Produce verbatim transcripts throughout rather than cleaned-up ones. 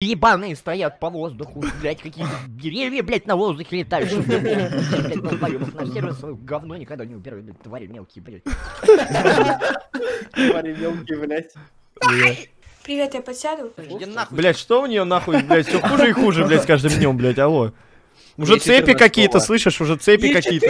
Ебаные стоят по воздуху, блять, какие-то деревья, блять, на воздухе летают. Блять, долбоёбов на сервис свое говно никогда не убирают, блять, твари мелкие, блять. Твари мелкие, блять. Привет, я подсяду. Блять, что у нее нахуй, блять, все хуже и хуже, блять, с каждым днем, блять, алло. Уже цепи какие-то, слышишь, уже цепи какие-то.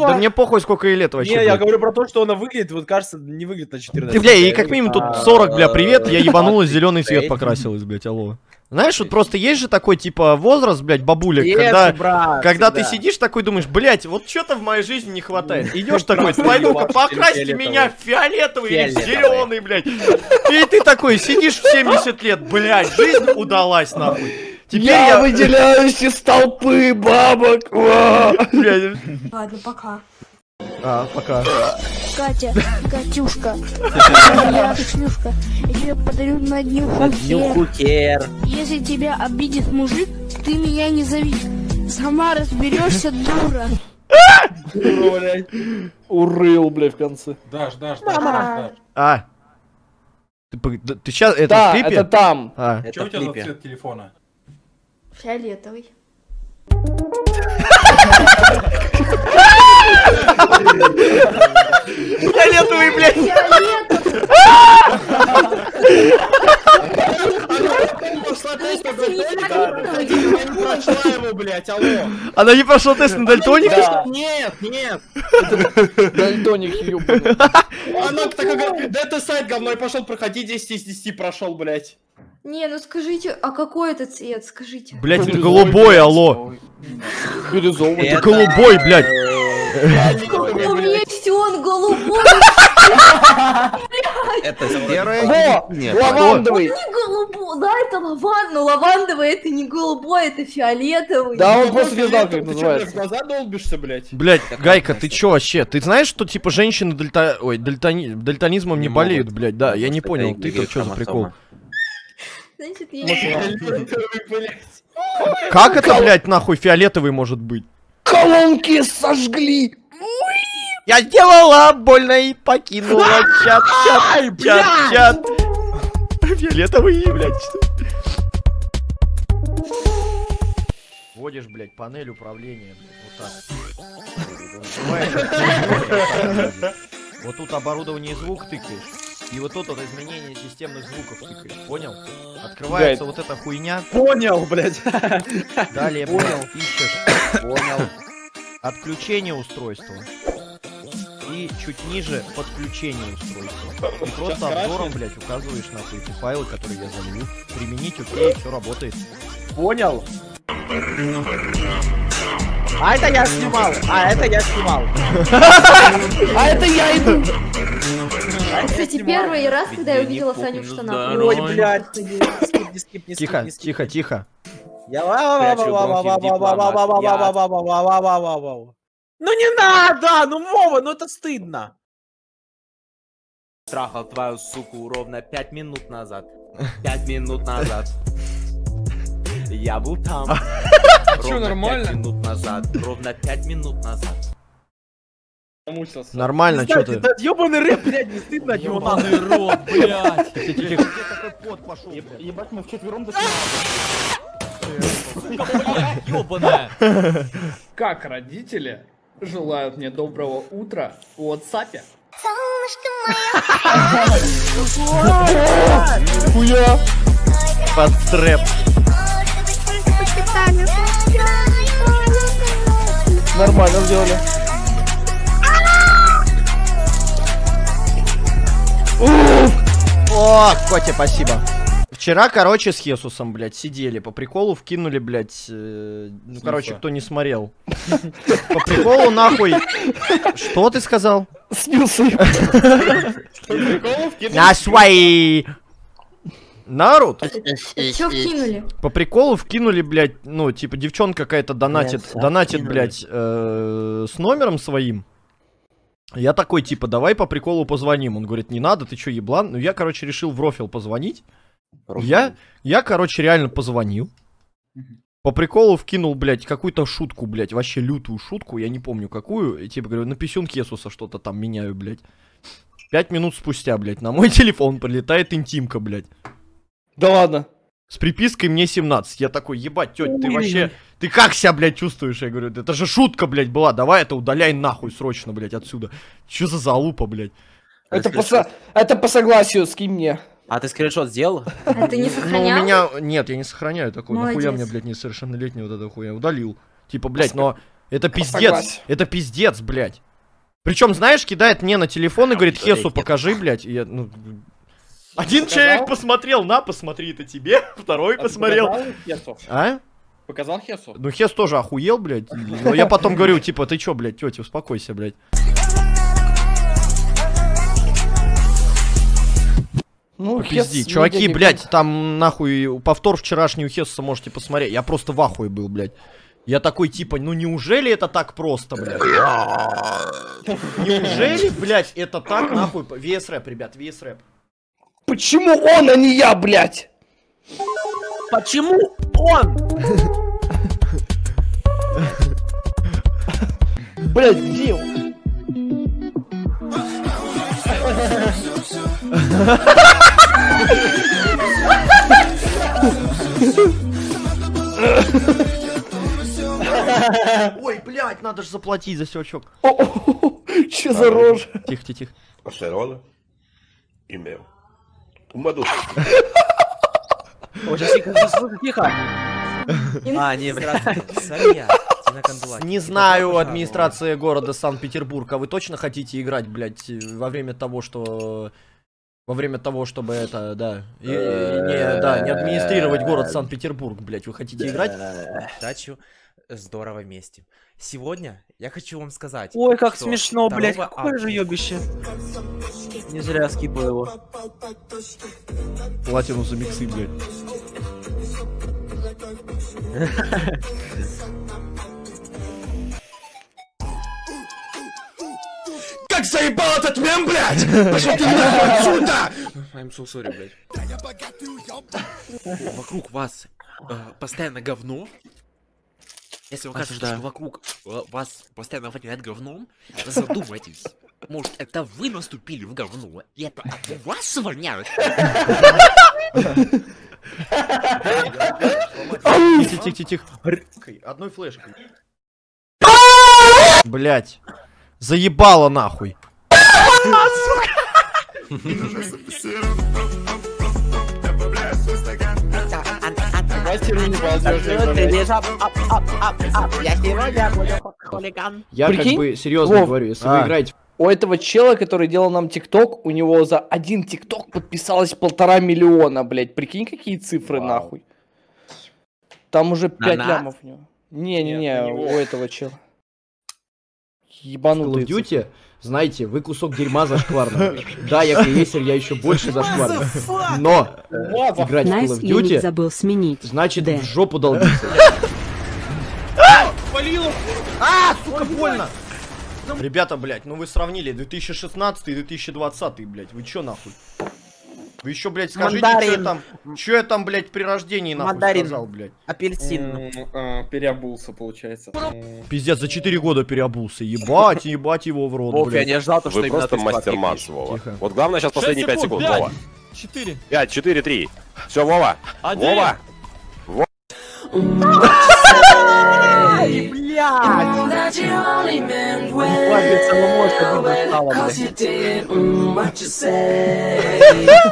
Да мне похуй, сколько ей лет вообще. Не, я говорю про то, что она выглядит, вот кажется, не выглядит на четырнадцать. Ты, бля, и как минимум тут сорок, бля, привет, я ебанулась, зеленый цвет покрасилась, блядь, алло. Знаешь, вот просто есть же такой, типа, возраст, блядь, бабуля, когда, когда ты сидишь такой, думаешь, блядь, вот что-то в моей жизни не хватает. Идешь такой, пойду-ка, покрасьте меня в фиолетовый или зеленый, блядь. И ты такой, сидишь в семьдесят лет, блядь, жизнь удалась, нахуй. Теперь я, я выделяюсь из толпы бабок. Ладно, пока. А, пока. Катя, Катюшка, я шлюшка, я тебе подарю на дню хукер. Если тебя обидит мужик, ты меня не зови. Сама разберешься, дура. Дура, блядь. Урыл, блядь, в конце. Даш, Даш, Даш, Даш. А. Ты сейчас, это в клипе? Да, это там. Что у тебя за цвет телефона? Фиолетовый. Фиолетовый, блядь. Она не прошла тест на дальтоника? Нет, нет. Дальтоник ебаный. Она так говорит, да это сайт говно, я пошел проходить, десять из десяти прошел, блядь. Не, ну скажите, а какой это цвет, скажите? Блять, это голубой, алло. Бирюзовый. Это голубой, блять. У меня все, он голубой. Это серое? Лавандовый. Да, это лавандовый, но лавандовый это не голубой, это фиолетовый. Да, он просто не знал, как называется. Ты в глаза долбишься, блять. Блять, Гайка, ты че вообще? Ты знаешь, что типа женщины дальтонизмом не болеют, блять? Да, я не понял, ты-то что за прикол? Значит, я... Как это, блядь, нахуй фиолетовый может быть? Колонки сожгли! Я сделала больно и покинула чат, чат, чат, чат. Фиолетовый, блядь. Вводишь, блядь, панель управления, блядь, вот так. Вот тут оборудование и звук тыкаешь. И вот тут вот изменение системных звуков тыкаешь, понял? Открывается блядь. Вот эта хуйня. Понял, блядь. Далее понял, ищешь. Понял. Отключение устройства. И чуть ниже подключение устройства. И просто обзором, блядь, указываешь на эти файлы, которые я залью. Применить, окей, все работает. Понял? А это я снимал! А это я снимал! А это я иду! Кстати, первый раз, когда я увидела Саню в штанах. Ой, блядь! Тихо, тихо, тихо! Ну не надо! Ну, Вова, ну это стыдно! Трахал твою суку ровно пять минут назад. пять минут назад. Я был там. Ровно нормально? пять минут назад. Ровно пять минут назад. Нормально, что ты? Ёбаный рэп, блядь, не стыдно от него. Ёбаный рот, блядь. Ебать, мы вчетвером дошли. Как родители желают мне доброго утра в WhatsApp. Хуя. Под трэп. Нормально сделали. О, Котя, спасибо. Вчера, короче, с Хесусом, блядь, сидели. По приколу вкинули, блядь. Э, ну, короче, кто не смотрел. По приколу, нахуй. Что ты сказал? Снился. На свои. Народ? Чё вкинули? По приколу вкинули, блядь, ну, типа, девчонка какая-то донатит, нет, донатит, вкинули. Блядь, э, с номером своим. Я такой, типа, давай по приколу позвоним. Он говорит, не надо, ты чё, еблан? Ну, я, короче, решил в рофил позвонить. Я, я, короче, реально позвонил. По приколу вкинул, блядь, какую-то шутку, блядь, вообще лютую шутку, я не помню какую. И, типа, говорю, на писюн Хесуса что-то там меняю, блядь. Пять минут спустя, блядь, на мой телефон прилетает интимка, блядь. Да ладно. С припиской мне семнадцать. Я такой, ебать, тетя, ты вообще... Ты как себя, блядь, чувствуешь? Я говорю, это же шутка, блядь, была. Давай это удаляй нахуй срочно, блядь, отсюда. Че за залупа, блядь? Это, по, со... это по согласию, скинь мне. А ты скриншот сделал? А ты не сохранял? Ну, у меня... Нет, я не сохраняю такой. Нахуя мне, блядь, несовершеннолетний вот это хуя. Удалил. Типа, блядь, но... Это пиздец. Это пиздец, блядь. Причем, знаешь, кидает мне на телефон и говорит, Хесу, покажи, блядь. И я, ну... Один показал? Человек посмотрел, на, посмотри, это тебе. Второй а посмотрел. Показал Хесу? А? Показал Хесу? Ну, Хес тоже охуел, блядь. Но я потом говорю, типа, ты чё, блядь, тетя, успокойся, блядь. Ну, пизди, чуваки, не блядь, не там, нахуй, повтор вчерашний у Хесуса можете посмотреть. Я просто в ахуе был, блядь. Я такой, типа, ну неужели это так просто, блядь? Неужели, блядь, это так, нахуй? ви эс рэп, ребят, ви эс рэп. Почему он, а не я, блядь? Почему он? Блядь, где он? Ой, блядь, надо же заплатить за сёчок. Че за рожа? Тихо, тихо, тихо. Пошерона и мел. Умаду. А, не, не знаю, администрация города Санкт-Петербург, а вы точно хотите играть, блядь, во время того, что... Во время того, чтобы это, да, и, и, не, да, не администрировать город Санкт-Петербург, блядь, вы хотите играть? Дачу здорово вместе. Сегодня я хочу вам сказать... Ой, как смешно, блядь, какое же ёбище. Не зря скипаю его. Платину за миксы, блядь. Как заебал этот мем, блядь! Пошли ты нахуй отсюда! I'm so sorry, блядь. Вокруг вас э, постоянно говно. Если вам кажется, что вокруг вас постоянно воняет говном, задумайтесь. Может, это вы наступили в говно, и это от вас воняет? Тихо, тихо, тихо. Одной флешкой. Блять. Заебало нахуй. Я как бы серьезно говорю, если вы играете... У этого чела, который делал нам тикток, у него за один тикток подписалось полтора миллиона, блядь. Прикинь, какие цифры, вау, нахуй. Там уже пять лямов у него. Не-не-не, у этого чела. Ебанутые цифры. В Call of Duty, знаете, вы кусок дерьма зашкварный. Да, я крейсер, я еще больше зашкварный. Но играть в Call of Duty значит в жопу долбиться. А, сука, больно! Ребята, блядь, ну вы сравнили две тысячи шестнадцатый и две тысячи двадцатый, блядь, вы чё нахуй? Вы еще, блядь, скажите, что я там, чё я там, блядь, при рождении нахуй мандарин сказал, блядь? Апельсин. Переобулся, получается. Пиздец, за четыре года переобулся, ебать, ебать его в рот, блядь. Оф, я не ожидал, то, что вы просто мастер-марш, Вова. Тихо. Вот главное сейчас последние пять секунд, пять, Вова. четыре. пять, четыре, три. Все, Вова. один. Вова. Вова.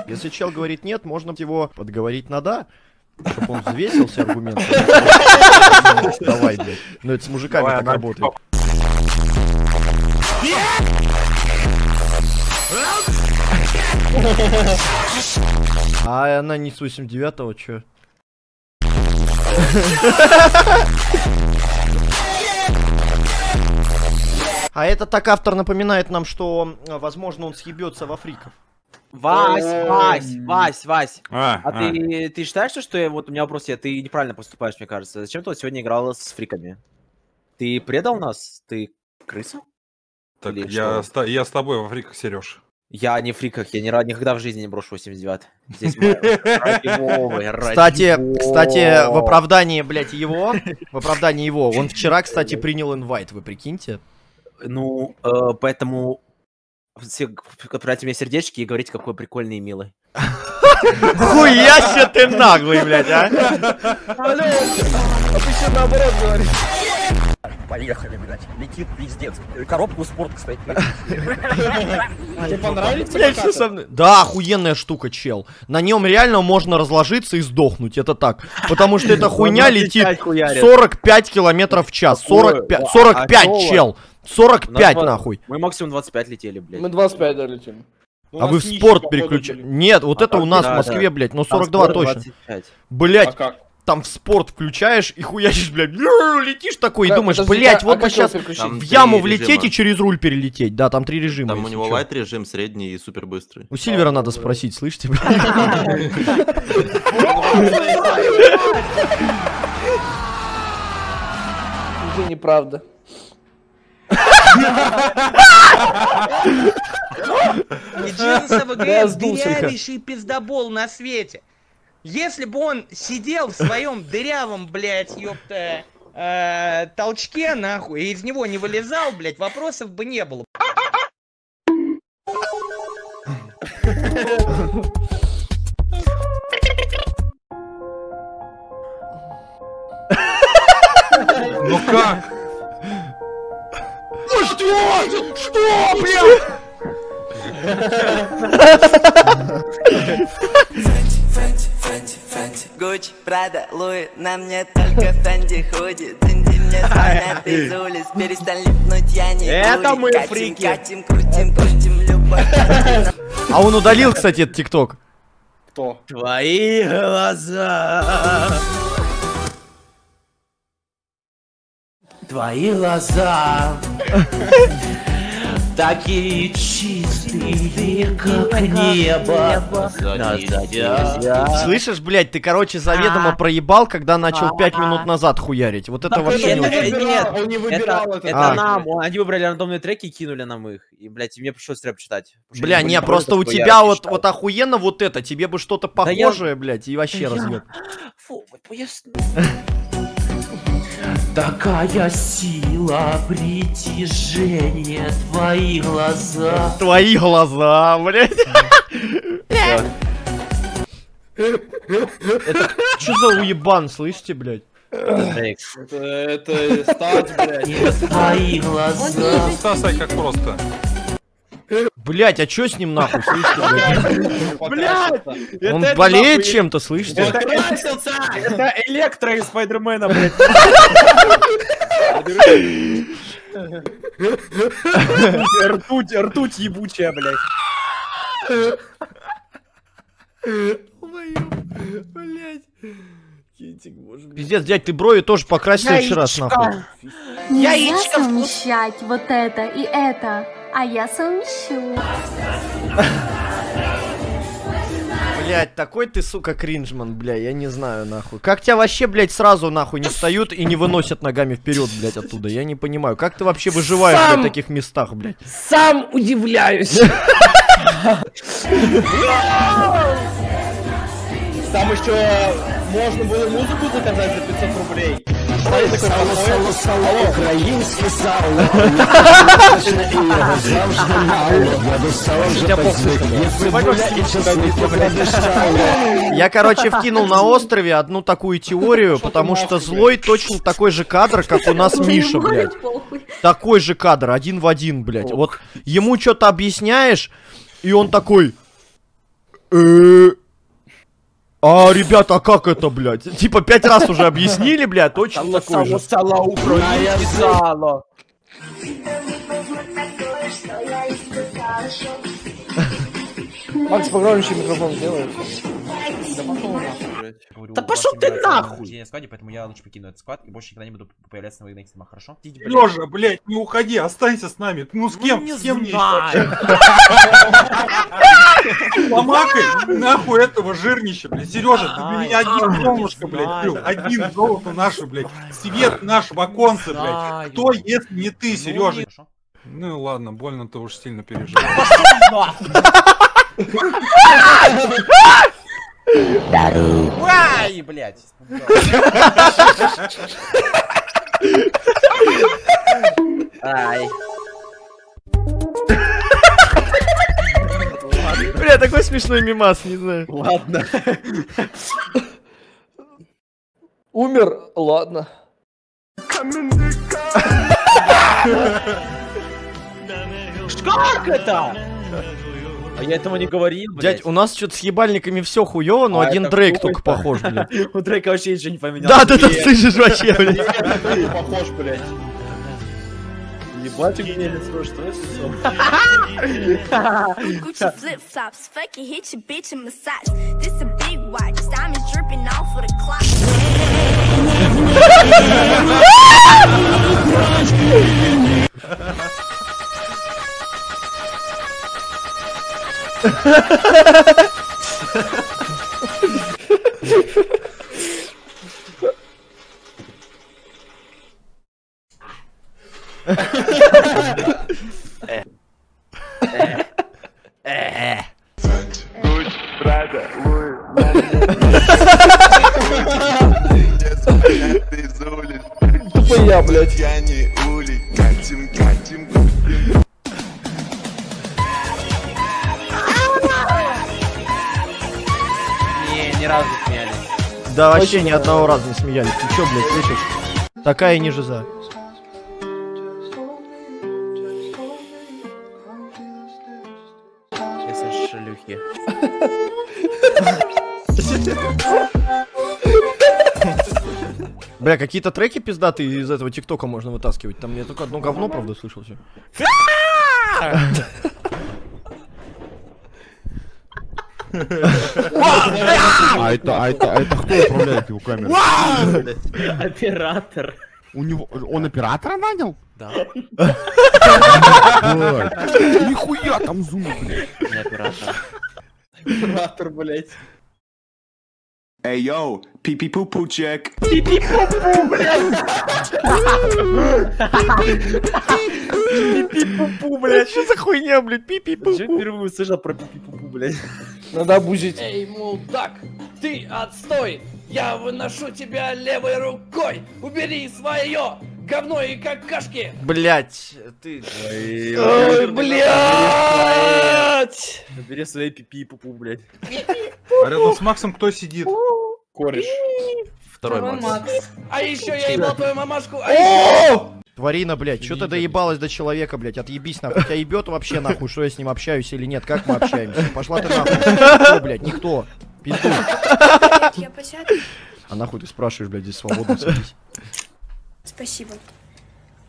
Если чел говорит нет, можно его подговорить на да, чтобы он взвесился аргументом. Давай, блядь. Ну это с мужиками так работает. А она не с восемьдесят девятого, чё? А это так автор напоминает нам, что, возможно, он съебется во фриков. Вась, Вась, Вась, Вась. А, а, а. Ты, ты считаешь, что я, вот у меня вопрос, я, ты неправильно поступаешь, мне кажется. Зачем ты вот сегодня играл с фриками? Ты предал нас? Ты крыса? Так я, ста, я с тобой во фриках, Сереж. Я не в фриках, я ни, никогда в жизни не брошу восемьдесят девять. Здесь мы... Кстати, кстати, в оправдании, блядь, его, в оправдании его, он вчера, кстати, принял инвайт, вы прикиньте. Ну, э, поэтому все отправляйте мне сердечки и говорите, какой прикольный и милый. Хуяще ты наглый, блядь, а? А ты что наоборот говоришь? Поехали, блядь, летит пиздец. Коробку спорт, кстати. Тебе понравится? Да, охуенная штука, чел. На нем реально можно разложиться и сдохнуть, это так. Потому что эта хуйня летит сорок пять километров в час. сорок пять, чел. сорок пять, нахуй. Мы максимум двадцать пять летели, блядь. Мы двадцать пять долетели. А вы в спорт переключили? Нет, вот это у нас в Москве, блядь, но сорок два точно. Блядь. Там в спорт включаешь и хуячишь, блядь, летишь такой, да, и думаешь, блядь, а вот бы сейчас в яму влететь и через руль перелететь. Да, там три режима. Там у него лайт режим, средний и супер быстрый. У Сильвера надо спросить, слышите, блядь? Уже неправда. И Джинсов ГС дырявейший пиздобол на свете. Если бы он сидел в своем дырявом, блядь, ёпта, э, толчке, нахуй, и из него не вылезал, блядь, вопросов бы не было. Ну как? Ну что? Что, блядь? Гуч, Прада, Луи, на мне только Фенди худи. Цинди мне звонят из улиц, перестань липнуть, я не курю. Катим, катим, крутим, крутим, любовь. А он удалил, кстати, этот ТикТок. Кто? Твои глаза. Твои глаза. Такие чистые, как небо. Слышишь, блядь, ты, короче, заведомо проебал, когда начал пять минут назад хуярить. Вот это вообще не очень. Он не выбирал это. Это нам. Они выбрали рандомные треки и кинули нам их. И, блядь, мне пришлось рэп читать. Бля, не, просто у тебя вот вот охуенно вот это. Тебе бы что-то похожее, блядь, и вообще разъеб. Фу, поясни. Такая сила притяжения, твои глаза. Твои глаза, блядь. Это что за уебан, слышите, блядь? Это Стас, блядь. Твои глаза. Стасай как просто. Блять, а чё с ним нахуй, слышите? Блять! Он болеет чем-то, слышите? Это Электро из Спайдермена, блять. Ртуть, ртуть ебучая, блять. Блять. Пиздец, дядь, ты брови тоже покрасил вчера, нахуй. Нельзя совмещать вот это и это. А я совмещу. Блять, такой ты, сука, кринжман, бля, я не знаю, нахуй. Как тебя вообще, блядь, сразу, нахуй, не встают и не выносят ногами вперед, блядь, оттуда? Я не понимаю, как ты вообще выживаешь сам, в таких местах, блядь? Сам удивляюсь. Там еще можно было музыку заказать за пятьсот рублей. Я, короче, вкинул на острове одну такую теорию, потому что злой точно такой же кадр, как у нас Миша, блядь. Такой же кадр, один в один, блядь. Вот ему что-то объясняешь, и он такой... А, ребята, а как это, блядь? Типа пять раз уже объяснили, блядь, точно такое же. Макс, погромче микрофон сделай. Да пошел ты нахуй! Поэтому я лучше покину этот склад и больше никогда не буду появляться на выгнать стримах, хорошо? Лёжа, блядь, не уходи, останься с нами. Ну с кем, с кем не ищешь? Ломакай, нахуй этого жирнища, блядь. Сережа, ты меня один солнышко, блядь, один золото наше, блядь. Свет наш в оконце, блядь. Кто, если не ты, Сережа? Ну ладно, больно ты уж сильно пережил. Ай, блядь! Ай. Бля, такой смешной мимас, не знаю. Ладно. Умер, ладно. Как это? А я этого не говорил, блядь. Дядь, у нас что-то с ебальниками все хуёво, но а один Дрейк только похож, блядь. У Дрейка вообще ничего не поменялось. Да, ты там слышишь вообще, блядь. Ты похож, блядь. Ебать, у меня лицо, что лицо? Тупая, блядь, я не улей, катим, катим. Ни разу смеялись. Да вообще ни одного раза не смеялись. Ты чё, блядь, слышишь? Такая ниже за. Если шлюхи. Бля, какие-то треки пиздатые из этого ТикТока можно вытаскивать. Там мне только одно говно, правда, слышал всё. А это, а это, а это кто управляет его камерой? Оператор. У него, он оператора нанял? Да. Нихуя там зум, блядь. Не оператор. Оператор, блядь. Эй, йоу, пи-пи-пу-пу, чек. Пи-пи-пу-пу, блядь. Пи-пи-пу-пу, блядь. Что за хуйня, блядь? Пи-пи-пу-пу. Я впервые услышал про пи-пи-пу-пу, блядь. Надо обузить. Эй, мудак, ты отстой. Я выношу тебя левой рукой. Убери свое говно и какашки. Блядь, ты... Ой, ой, блядь. Убери свои пи-пи-пу-пу, блядь. А рядом с Максом кто сидит? Кореш. Второй Макс. А еще я ебал твою мамашку. Тварина, блядь, что ты доебалась до человека, блядь, отъебись нахуй, тебя ебет вообще нахуй, что я с ним общаюсь или нет, как мы общаемся, пошла ты нахуй, никто, блядь, никто, пизду. А нахуй ты спрашиваешь, блядь, здесь свободно садись. Спасибо.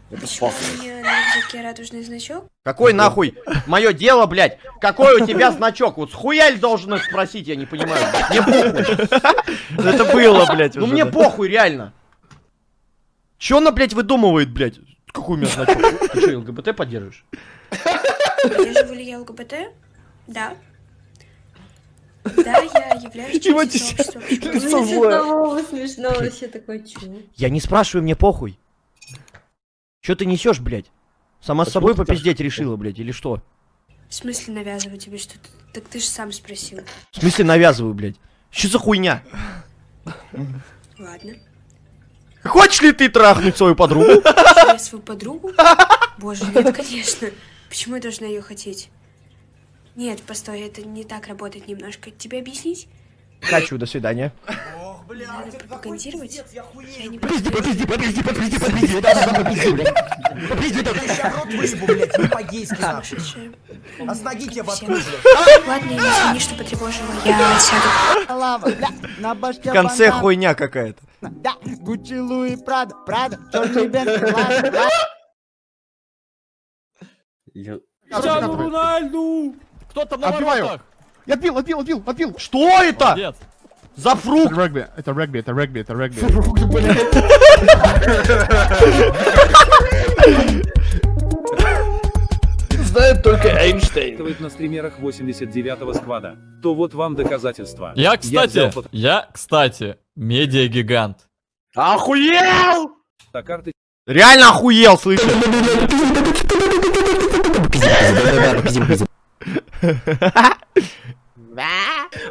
Почему у меня на языке радужный значок? Какой нахуй? Мое дело, блядь. Какой у тебя значок? Вот схуяль должен их спросить, я не понимаю. Мне похуй. Это было, блядь. Ну мне похуй, реально. Че она, блядь, выдумывает, блядь? Какой у меня значок? Ты что, ЛГБТ поддерживаешь? Поддерживаю ли я ЛГБТ? Да. Да, я являюсь частью сообщества. Смешно вообще такое, чего? Я не спрашиваю, мне похуй. Че ты несешь, блядь? Сама с собой попиздеть решила, блядь, или что? В смысле навязываю тебе что-то? Так ты же сам спросил. В смысле навязываю, блядь? Что за хуйня? Ладно. Хочешь ли ты трахнуть свою подругу? Я свою подругу? Боже, нет, конечно. Почему я должна ее хотеть? Нет, постой, это не так работает немножко. Тебе объяснить? Хочу, до свидания. Ох, блядь, надо пропагандировать. Подожди, подожди, подожди, подожди, подожди. Вот это подожди, блядь. Подожди, это сейчас рот выебу, блядь, не по-гейски. А с ноги тебе воткну, блядь. Ладно, извини, что потревожила. Я сяду. В конце хуйня какая-то. Да, Гуччи, Луи, Прада, Прада, черный бенз, Прада. Криштиану Роналду! Кто там на воротах? Я отбил, отбил, отбил, отбил! Что это? Молодец. За фрукт! Это регби, это регби, это регби, это регби. Фрукт, блядь. Знает только Эйнштейн. На стримерах восемьдесят девятого сквада. То вот вам доказательства. Я, кстати, я, кстати, медиагигант. Охуел! Реально охуел, слышишь?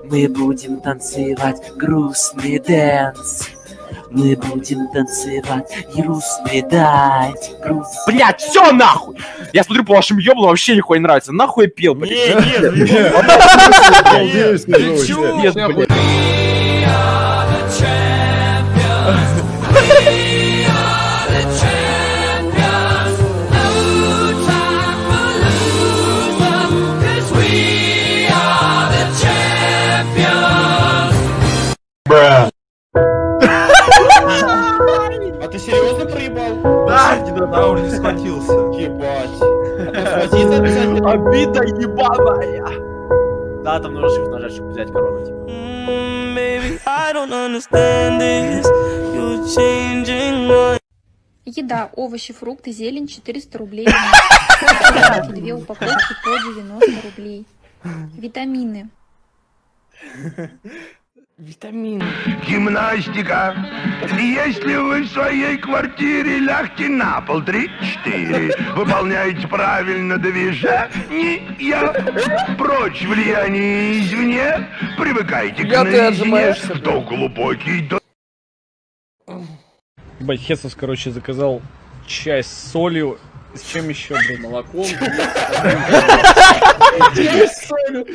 Мы будем танцевать грустный дэнс. Мы будем танцевать и русмедать. Блять, все нахуй! Я смотрю по вашим ёблам, вообще нихуя не нравится. Нахуй я пел, блядь. Нет, нет, нет. Ты чё? Нет, блядь. А ты серьезно проебал? Да, да, уже схватился. Ебать. Обида ебаная. Да, там нужно шифт нажать, чтобы взять корону. Еда, овощи, фрукты, зелень четыреста рублей. Две упаковки по девяносто рублей. Витамины. Витамин. Гимнастика. Если вы в своей квартире лягте на пол, три-четыре, выполняете правильно движение, прочь влияние извне, привыкайте к наедине, до глубокий, до... Ебать, Хесус, короче, заказал чай с солью. С чем еще, блин, молоком? Чай с солью.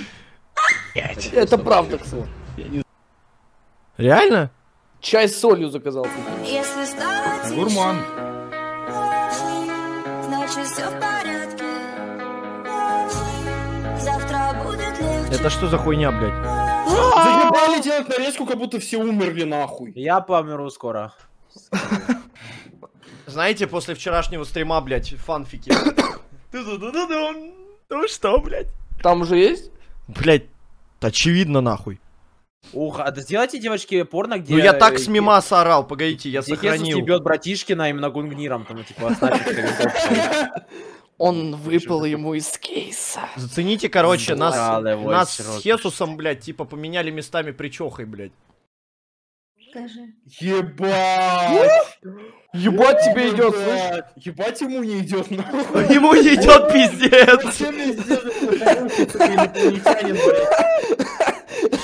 Это правда, кстати. Реально? Чай с солью заказал. Гурман. Это что за хуйня, блядь? Заебали делать нарезку, как будто все умерли нахуй. Я померу скоро. Знаете, после вчерашнего стрима, блядь, фанфики. Ну что, блядь? Там уже есть? Блядь, очевидно нахуй. Ух, а да сделайте, девочки, порно, где... Ну я так с мимаса орал, погодите, я сохранил. Хесус бьет Братишкина именно гунгниром, там, типа, оставьте. Он выпал ему из кейса. Зацените, короче, нас с Хесусом, блядь, типа, поменяли местами причёхой, блядь. Скажи. Ебать! Ебать тебе идет, слышь? Ебать ему не идет, нахуй. Ему не идет, пиздец.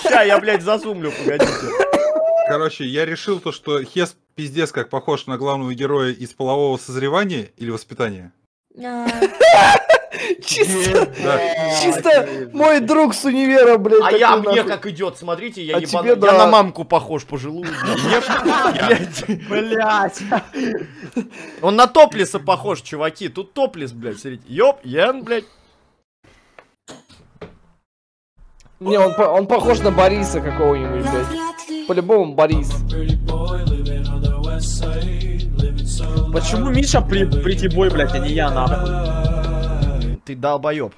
Ща, я, блядь, засумлю, погодите. Короче, я решил то, что Хес пиздец как похож на главного героя из полового созревания или воспитания. Чисто, чисто мой друг с универа, блядь. А я мне как идет, смотрите, я на мамку похож пожилую. Блядь. Он на топлеса похож, чуваки. Тут топлес, блядь, смотрите. Ёп, ян, блядь. Не, он, он похож на Бориса какого-нибудь, блядь. По-любому Борис. Почему Миша при притибой, блядь, а не я, нахуй? Ты долбоёб.